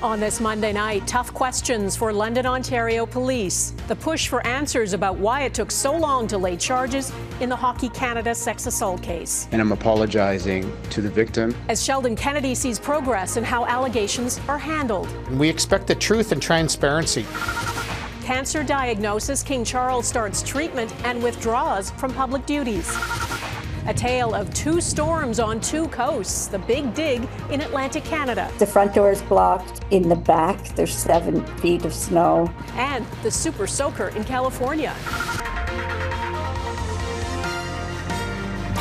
On this Monday night, tough questions for London, Ontario police. The push for answers about why it took so long to lay charges in the Hockey Canada sex assault case. And I'm apologizing to the victim. As Sheldon Kennedy sees progress in how allegations are handled. We expect the truth and transparency. Cancer diagnosis, King Charles starts treatment and withdraws from public duties. A tale of two storms on two coasts, the big dig in Atlantic Canada. The front door is blocked. In the back, there's 7 feet of snow. And the super soaker in California.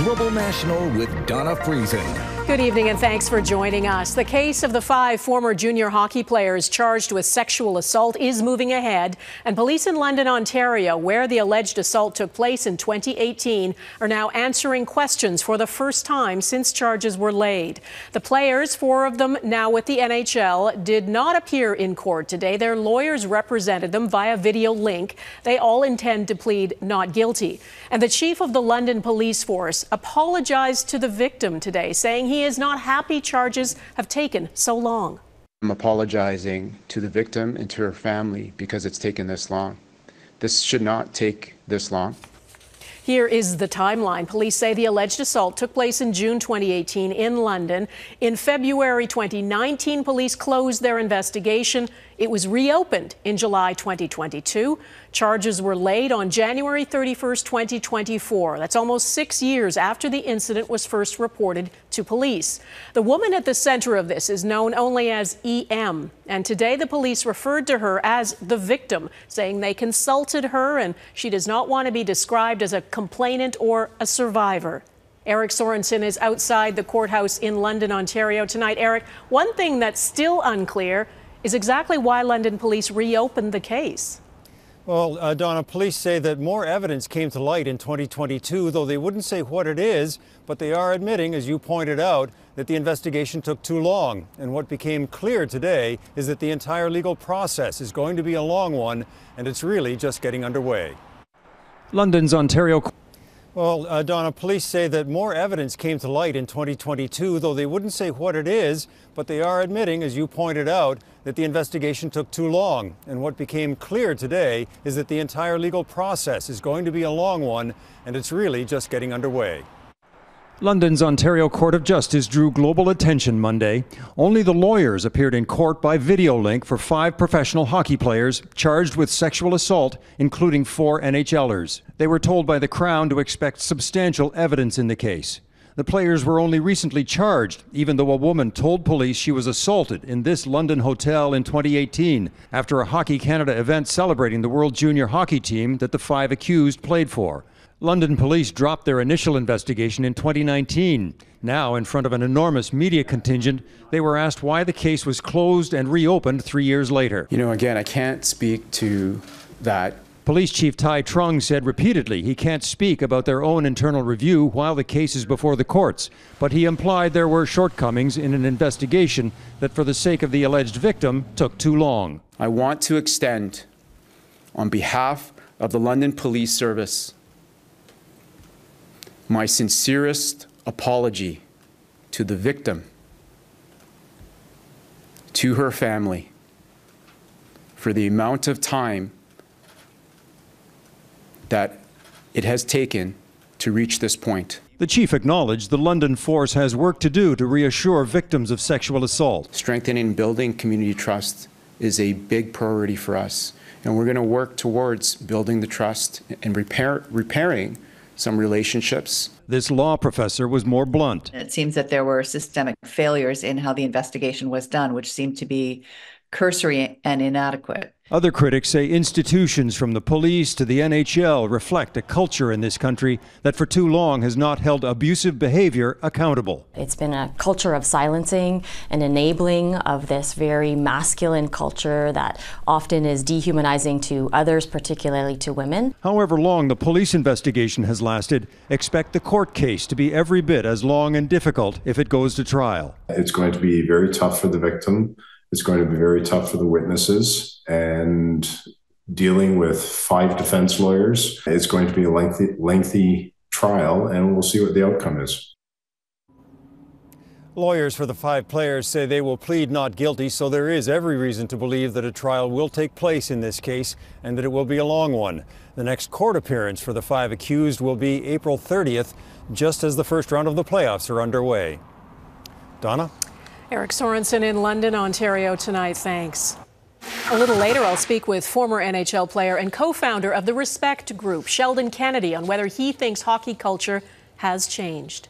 Global National with Dawna Friesen. Good evening and thanks for joining us. The case of the 5 former junior hockey players charged with sexual assault is moving ahead, and police in London, Ontario, where the alleged assault took place in 2018, are now answering questions for the first time since charges were laid. The players, 4 of them now with the NHL, did not appear in court today. Their lawyers represented them via video link. They all intend to plead not guilty. And the chief of the London Police Force apologized to the victim today, saying he is not happy charges have taken so long. I'm apologizing to the victim and to her family because it's taken this long. This should not take this long. Here is the timeline. Police say the alleged assault took place in June 2018 in London. In February 2019, police closed their investigation. It was reopened in July 2022. Charges were laid on January 31st, 2024. That's almost 6 years after the incident was first reported to police. The woman at the center of this is known only as EM. And today the police referred to her as the victim, saying they consulted her and she does not want to be described as a complainant or a survivor. Eric Sorensen is outside the courthouse in London, Ontario tonight. Eric, one thing that's still unclear is exactly why London police reopened the case. Well, Dawna, police say that more evidence came to light in 2022, though they wouldn't say what it is, but they are admitting, as you pointed out, that the investigation took too long. And what became clear today is that the entire legal process is going to be a long one, and it's really just getting underway. London's Ontario. Well, Dawna, police say that more evidence came to light in 2022, though they wouldn't say what it is, but they are admitting, as you pointed out, that the investigation took too long. And what became clear today is that the entire legal process is going to be a long one, and it's really just getting underway. London's Ontario Court of Justice drew global attention Monday. Only the lawyers appeared in court by video link for 5 professional hockey players charged with sexual assault, including 4 NHLers. They were told by the Crown to expect substantial evidence in the case. The players were only recently charged, even though a woman told police she was assaulted in this London hotel in 2018 after a Hockey Canada event celebrating the World Junior Hockey team that the 5 accused played for. London police dropped their initial investigation in 2019. Now, in front of an enormous media contingent, they were asked why the case was closed and reopened 3 years later. You know, again, I can't speak to that. Police Chief Thai Truong said repeatedly he can't speak about their own internal review while the case is before the courts, but he implied there were shortcomings in an investigation that, for the sake of the alleged victim, took too long. I want to extend, on behalf of the London Police Service, my sincerest apology to the victim, to her family, for the amount of time that it has taken to reach this point. The chief acknowledged the London force has work to do to reassure victims of sexual assault. Strengthening and building community trust is a big priority for us, and we're going to work towards building the trust and repairing some relationships. This law professor was more blunt. It seems that there were systemic failures in how the investigation was done, which seemed to be cursory and inadequate. Other critics say institutions from the police to the NHL reflect a culture in this country that for too long has not held abusive behavior accountable. It's been a culture of silencing and enabling of this very masculine culture that often is dehumanizing to others, particularly to women. However long the police investigation has lasted, expect the court case to be every bit as long and difficult if it goes to trial. It's going to be very tough for the victim. It's going to be very tough for the witnesses, and dealing with 5 defense lawyers, it's going to be a lengthy trial, and we'll see what the outcome is. Lawyers for the five players say they will plead not guilty, so there is every reason to believe that a trial will take place in this case and that it will be a long one. The next court appearance for the five accused will be April 30th, just as the first round of the playoffs are underway. Dawna? Eric Sorensen in London, Ontario tonight. Thanks. A little later, I'll speak with former NHL player and co-founder of the Respect Group, Sheldon Kennedy, on whether he thinks hockey culture has changed.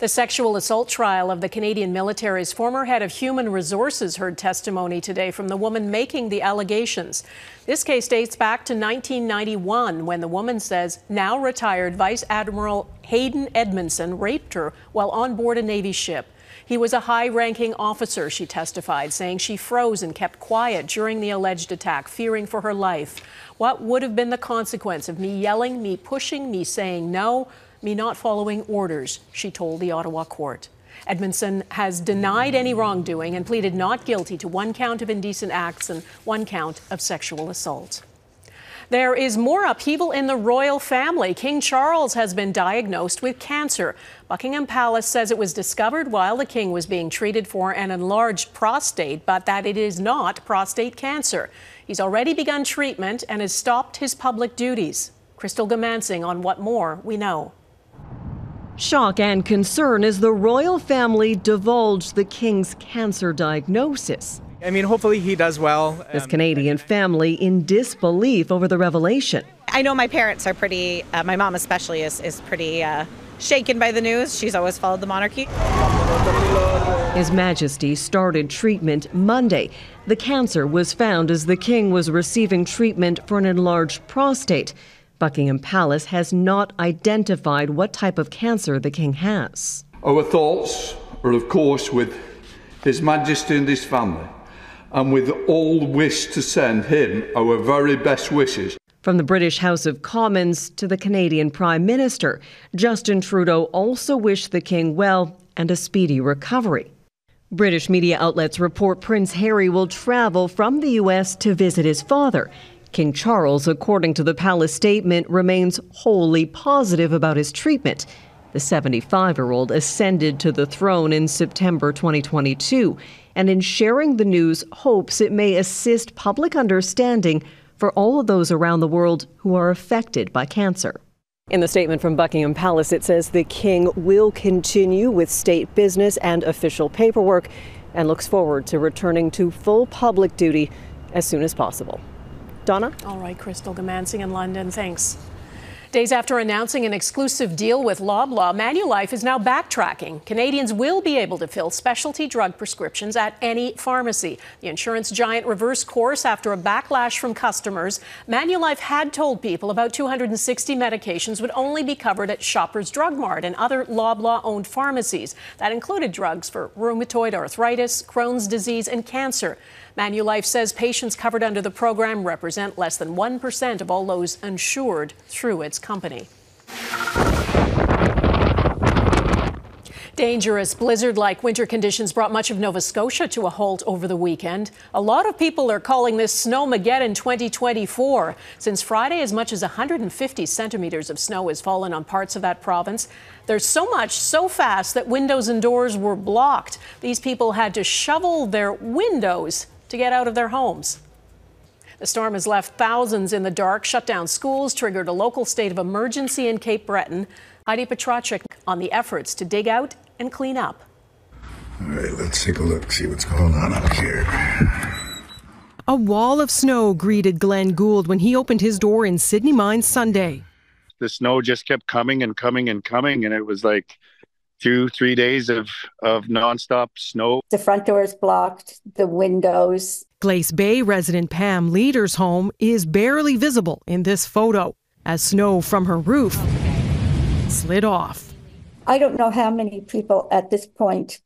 The sexual assault trial of the Canadian military's former head of human resources heard testimony today from the woman making the allegations. This case dates back to 1991, when the woman says now retired Vice Admiral Hayden Edmondson raped her while on board a Navy ship. He was a high-ranking officer, she testified, saying she froze and kept quiet during the alleged attack, fearing for her life. What would have been the consequence of me yelling, me pushing, me saying no, me not following orders, she told the Ottawa court. Edmondson has denied any wrongdoing and pleaded not guilty to one count of indecent acts and one count of sexual assault. There is more upheaval in the royal family. King Charles has been diagnosed with cancer. Buckingham Palace says it was discovered while the king was being treated for an enlarged prostate, but that it is not prostate cancer. He's already begun treatment and has stopped his public duties. Crystal Goomansingh on what more we know. Shock and concern as the royal family divulged the king's cancer diagnosis. I mean, hopefully he does well. This Canadian family in disbelief over the revelation. I know my parents are pretty, my mom especially is pretty shaken by the news. She's always followed the monarchy. His Majesty started treatment Monday. The cancer was found as the king was receiving treatment for an enlarged prostate. Buckingham Palace has not identified what type of cancer the king has. Our thoughts are, of course, with His Majesty and his family, and with all wish to send him our very best wishes. From the British House of Commons to the Canadian Prime Minister, Justin Trudeau also wished the king well and a speedy recovery. British media outlets report Prince Harry will travel from the U.S. to visit his father. King Charles, according to the palace statement, remains wholly positive about his treatment. The 75-year-old ascended to the throne in September 2022, and in sharing the news, hopes it may assist public understanding for all of those around the world who are affected by cancer. In the statement from Buckingham Palace, it says the king will continue with state business and official paperwork and looks forward to returning to full public duty as soon as possible. Dawna? All right, Crystal Goomansingh in London, thanks. Days after announcing an exclusive deal with Loblaw, Manulife is now backtracking. Canadians will be able to fill specialty drug prescriptions at any pharmacy. The insurance giant reversed course after a backlash from customers. Manulife had told people about 260 medications would only be covered at Shoppers Drug Mart and other Loblaw-owned pharmacies. That included drugs for rheumatoid arthritis, Crohn's disease, and cancer. Manulife says patients covered under the program represent less than 1% of all those insured through its company. Dangerous blizzard-like winter conditions brought much of Nova Scotia to a halt over the weekend. A lot of people are calling this Snowmageddon 2024. Since Friday, as much as 150 centimeters of snow has fallen on parts of that province. There's so much so fast that windows and doors were blocked. These people had to shovel their windows to get out of their homes. The storm has left thousands in the dark, shut down schools, triggered a local state of emergency in Cape Breton. Heidi Petracek on the efforts to dig out and clean up. All right, let's take a look, see what's going on up here. A wall of snow greeted Glenn Gould when he opened his door in Sydney Mines Sunday. The snow just kept coming and coming and coming, and it was like 2-3 days of nonstop snow. The front door is blocked, the windows. Glace Bay resident Pam Leader's home is barely visible in this photo as snow from her roof slid off. I don't know how many people at this point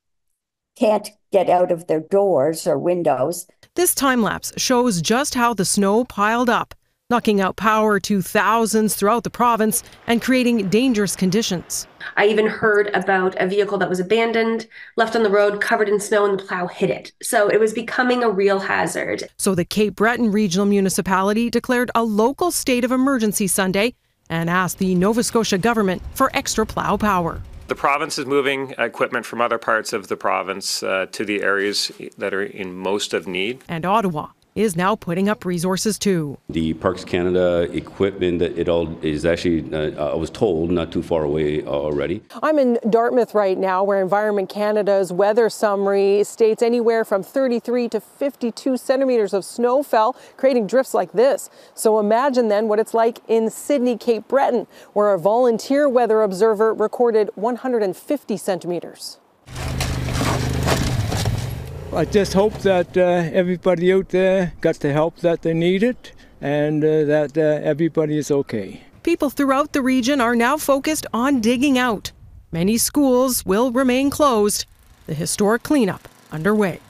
can't get out of their doors or windows. This time lapse shows just how the snow piled up, knocking out power to thousands throughout the province and creating dangerous conditions. I even heard about a vehicle that was abandoned, left on the road, covered in snow, and the plow hit it. So it was becoming a real hazard. So the Cape Breton Regional Municipality declared a local state of emergency Sunday and asked the Nova Scotia government for extra plow power. The province is moving equipment from other parts of the province to the areas that are in most of need. And Ottawa is now putting up resources too. The Parks Canada equipment, that it all is actually, I was told, not too far away already. I'm in Dartmouth right now, where Environment Canada's weather summary states anywhere from 33 to 52 centimeters of snow fell, creating drifts like this. So imagine then what it's like in Sydney, Cape Breton, where a volunteer weather observer recorded 150 centimeters. I just hope that everybody out there got the help that they needed, and that everybody is okay. People throughout the region are now focused on digging out. Many schools will remain closed. The historic cleanup underway.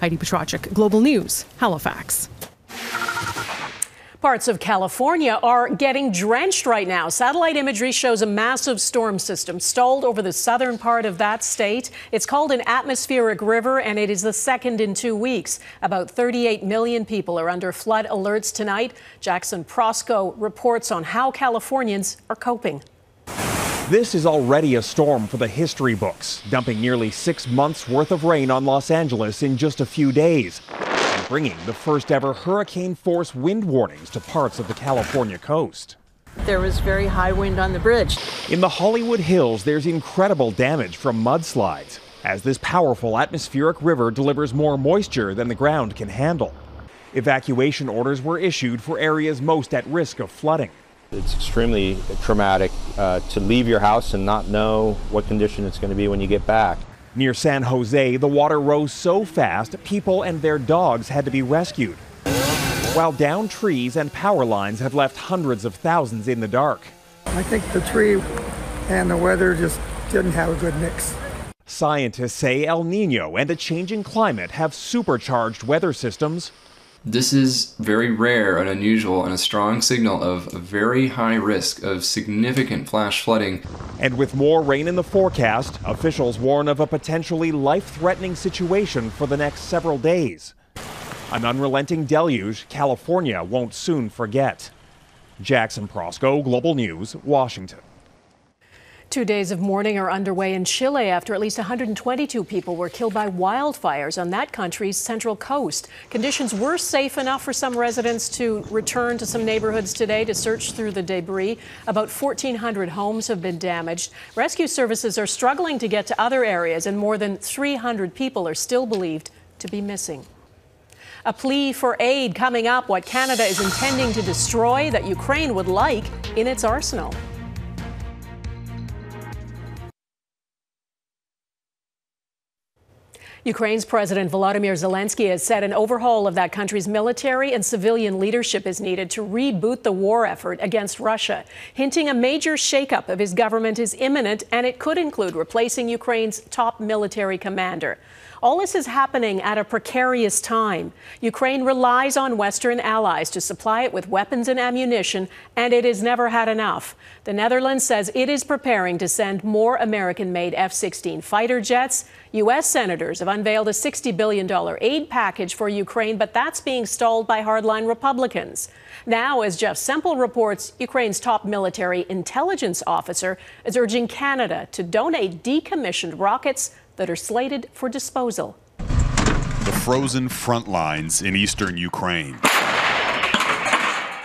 Heidi Petracek, Global News, Halifax. Parts of California are getting drenched right now. Satellite imagery shows a massive storm system stalled over the southern part of that state. It's called an atmospheric river, and it is the second in 2 weeks. About 38 million people are under flood alerts tonight. Jackson Proskow reports on how Californians are coping. This is already a storm for the history books, dumping nearly 6 months' worth of rain on Los Angeles in just a few days, bringing the first ever hurricane-force wind warnings to parts of the California coast. There was very high wind on the bridge. In the Hollywood Hills, there's incredible damage from mudslides, as this powerful atmospheric river delivers more moisture than the ground can handle. Evacuation orders were issued for areas most at risk of flooding. It's extremely traumatic to leave your house and not know what condition it's going to be when you get back. Near San Jose, the water rose so fast, people and their dogs had to be rescued, while downed trees and power lines have left hundreds of thousands in the dark. I think the tree and the weather just didn't have a good mix. Scientists say El Nino and the changing climate have supercharged weather systems. This is very rare and unusual, and a strong signal of a very high risk of significant flash flooding. And with more rain in the forecast, officials warn of a potentially life-threatening situation for the next several days. An unrelenting deluge California won't soon forget. Jackson Proskow, Global News, Washington. 2 days of mourning are underway in Chile after at least 122 people were killed by wildfires on that country's central coast. Conditions were safe enough for some residents to return to some neighborhoods today to search through the debris. About 1,400 homes have been damaged. Rescue services are struggling to get to other areas, and more than 300 people are still believed to be missing. A plea for aid coming up, what Canada is intending to destroy that Ukraine would like in its arsenal. Ukraine's President Volodymyr Zelensky has said an overhaul of that country's military and civilian leadership is needed to reboot the war effort against Russia, hinting a major shakeup of his government is imminent, and it could include replacing Ukraine's top military commander. All this is happening at a precarious time. Ukraine relies on Western allies to supply it with weapons and ammunition, and it has never had enough. The Netherlands says it is preparing to send more American-made F-16 fighter jets. U.S. senators have unveiled a $60 billion aid package for Ukraine, but that's being stalled by hardline Republicans. Now, as Jeff Semple reports, Ukraine's top military intelligence officer is urging Canada to donate decommissioned rockets that are slated for disposal. The frozen front lines in eastern Ukraine.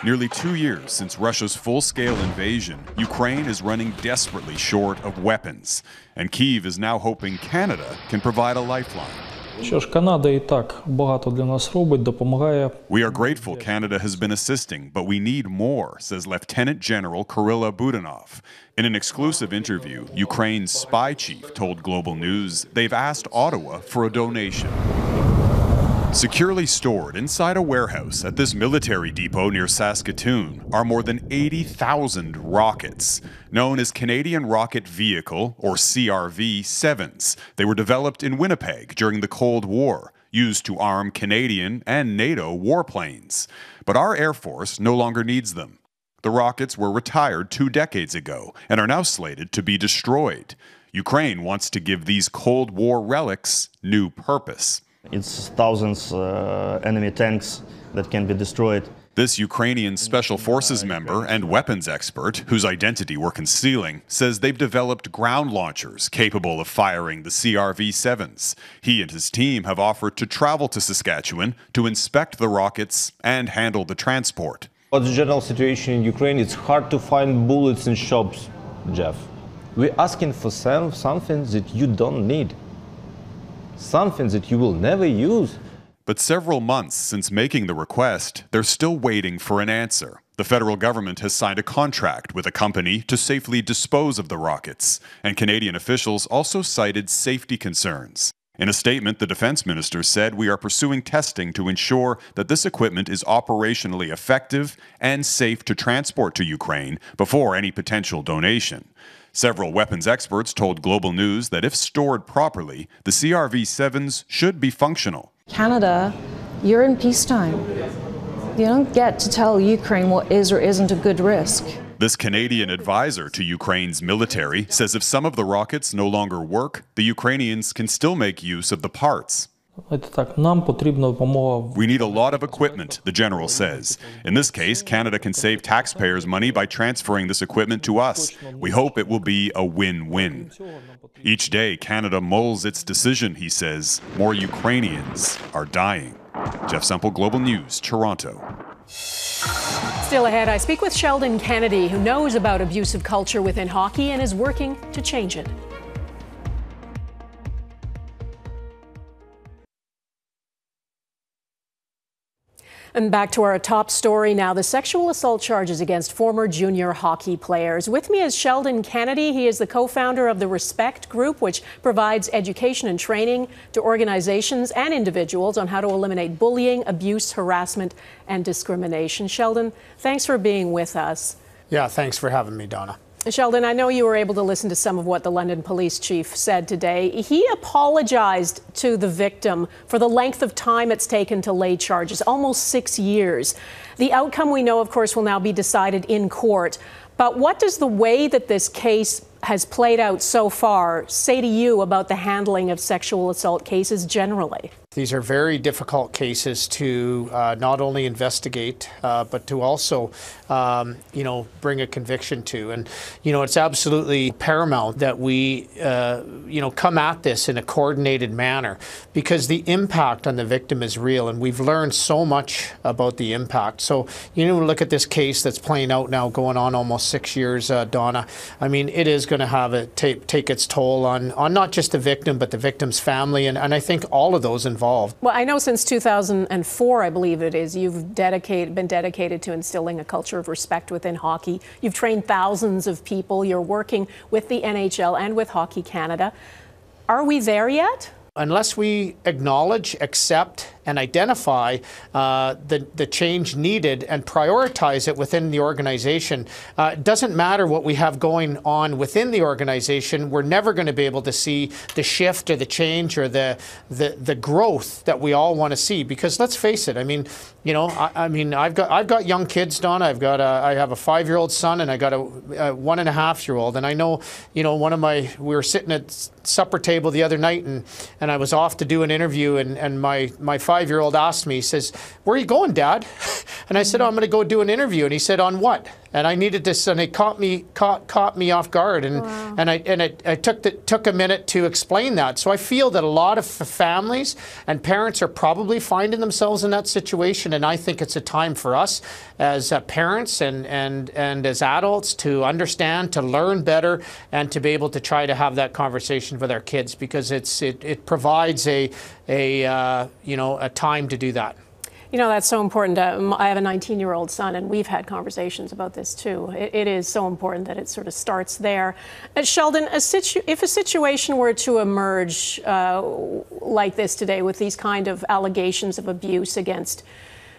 Nearly 2 years since Russia's full-scale invasion, Ukraine is running desperately short of weapons, and Kyiv is now hoping Canada can provide a lifeline. We are grateful Canada has been assisting, but we need more, says Lieutenant General Kyrylo Budanov. In an exclusive interview, Ukraine's spy chief told Global News they've asked Ottawa for a donation. Securely stored inside a warehouse at this military depot near Saskatoon are more than 80,000 rockets, known as Canadian Rocket Vehicle, or CRV-7s. They were developed in Winnipeg during the Cold War, used to arm Canadian and NATO warplanes. But our Air Force no longer needs them. The rockets were retired 2 decades ago and are now slated to be destroyed. Ukraine wants to give these Cold War relics new purpose. It's thousands enemy tanks that can be destroyed. This Ukrainian Special Forces member and weapons expert, whose identity we're concealing, says they've developed ground launchers capable of firing the CRV-7s. He and his team have offered to travel to Saskatchewan to inspect the rockets and handle the transport. What's the general situation in Ukraine? It's hard to find bullets in shops, Jeff. We're asking for something that you don't need, something that you will never use. But several months since making the request, they're still waiting for an answer. The federal government has signed a contract with a company to safely dispose of the rockets, and Canadian officials also cited safety concerns. In a statement, the defense minister said, "We are pursuing testing to ensure that this equipment is operationally effective and safe to transport to Ukraine before any potential donation." Several weapons experts told Global News that if stored properly, the CRV-7s should be functional. Canada, you're in peacetime. You don't get to tell Ukraine what is or isn't a good risk. This Canadian advisor to Ukraine's military says if some of the rockets no longer work, the Ukrainians can still make use of the parts. We need a lot of equipment, the general says. In this case, Canada can save taxpayers' money by transferring this equipment to us. We hope it will be a win-win. Each day, Canada mulls its decision, he says. More Ukrainians are dying. Jeff Semple, Global News, Toronto. Still ahead, I speak with Sheldon Kennedy, who knows about abusive culture within hockey and is working to change it. And back to our top story now, the sexual assault charges against former junior hockey players. With me is Sheldon Kennedy. He is the co-founder of the Respect Group, which provides education and training to organizations and individuals on how to eliminate bullying, abuse, harassment, and discrimination. Sheldon, thanks for being with us. Yeah, thanks for having me, Dawna. Sheldon, I know you were able to listen to some of what the London police chief said today. He apologized to the victim for the length of time it's taken to lay charges, almost 6 years. The outcome we know, of course, will now be decided in court. But what does the way that this case has played out so far say to you about the handling of sexual assault cases generally? These are very difficult cases to not only investigate, but to also, bring a conviction to. And, it's absolutely paramount that we, come at this in a coordinated manner, because the impact on the victim is real. And we've learned so much about the impact. So, look at this case that's playing out now, going on almost 6 years, Dawna. I mean, it is going to have it take its toll on not just the victim, but the victim's family. And I think all of those involved. Well, I know since 2004, I believe it is, you've been dedicated to instilling a culture of respect within hockey. You've trained thousands of people. You're working with the NHL and with Hockey Canada. Are we there yet? Unless we acknowledge, accept, and identify the change needed and prioritize it within the organization, it doesn't matter what we have going on within the organization, we're never going to be able to see the shift or the change or the growth that we all want to see. Because let's face it, I mean, I've got young kids, Dawna. I have a 5-year-old son, and I got a 1.5-year-old. And I know, we were sitting at supper table the other night, and I was off to do an interview, and my 5-year-old asked me, he says, "Where are you going, Dad?" And I said, "Oh, I'm going to go do an interview." And he said, "On what?" And I needed this, and it caught me off guard, and wow. and it took a minute to explain that. So I feel that a lot of families and parents are probably finding themselves in that situation, and I think it's a time for us as parents and as adults to understand, to learn better, and to be able to try to have that conversation with our kids, because it provides a time to do that. You know, that's so important. I have a 19-year-old son, and we've had conversations about this too. It is so important that it sort of starts there. Sheldon, if a situation were to emerge like this today, with these kind of allegations of abuse against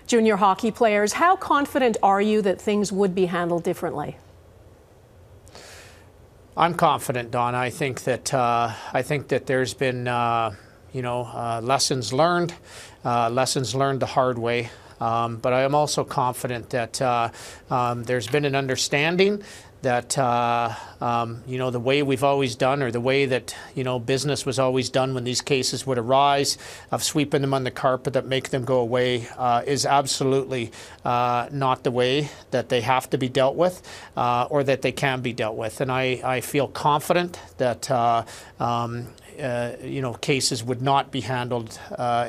junior hockey players, how confident are you that things would be handled differently? I'm confident, Dawna. I think that there's been lessons learned the hard way. But I am also confident that there's been an understanding that you know, the way we've always done, or the way that, you know, business was always done when these cases would arise, of sweeping them on the carpet that make them go away, is absolutely not the way that they have to be dealt with, or that they can be dealt with. And I feel confident that you know, cases would not be handled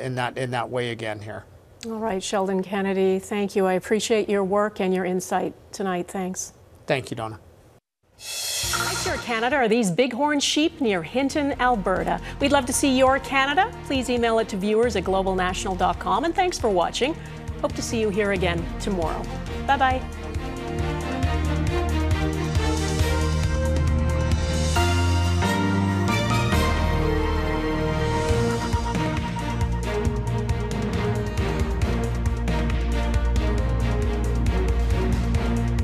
in that way again here. All right, Sheldon Kennedy, thank you. I appreciate your work and your insight tonight. Thanks. Thank you, Dawna. Hi, Canada are these bighorn sheep near Hinton, Alberta. We'd love to see your Canada. Please email it to viewers@globalnational.com. And thanks for watching. Hope to see you here again tomorrow. Bye-bye.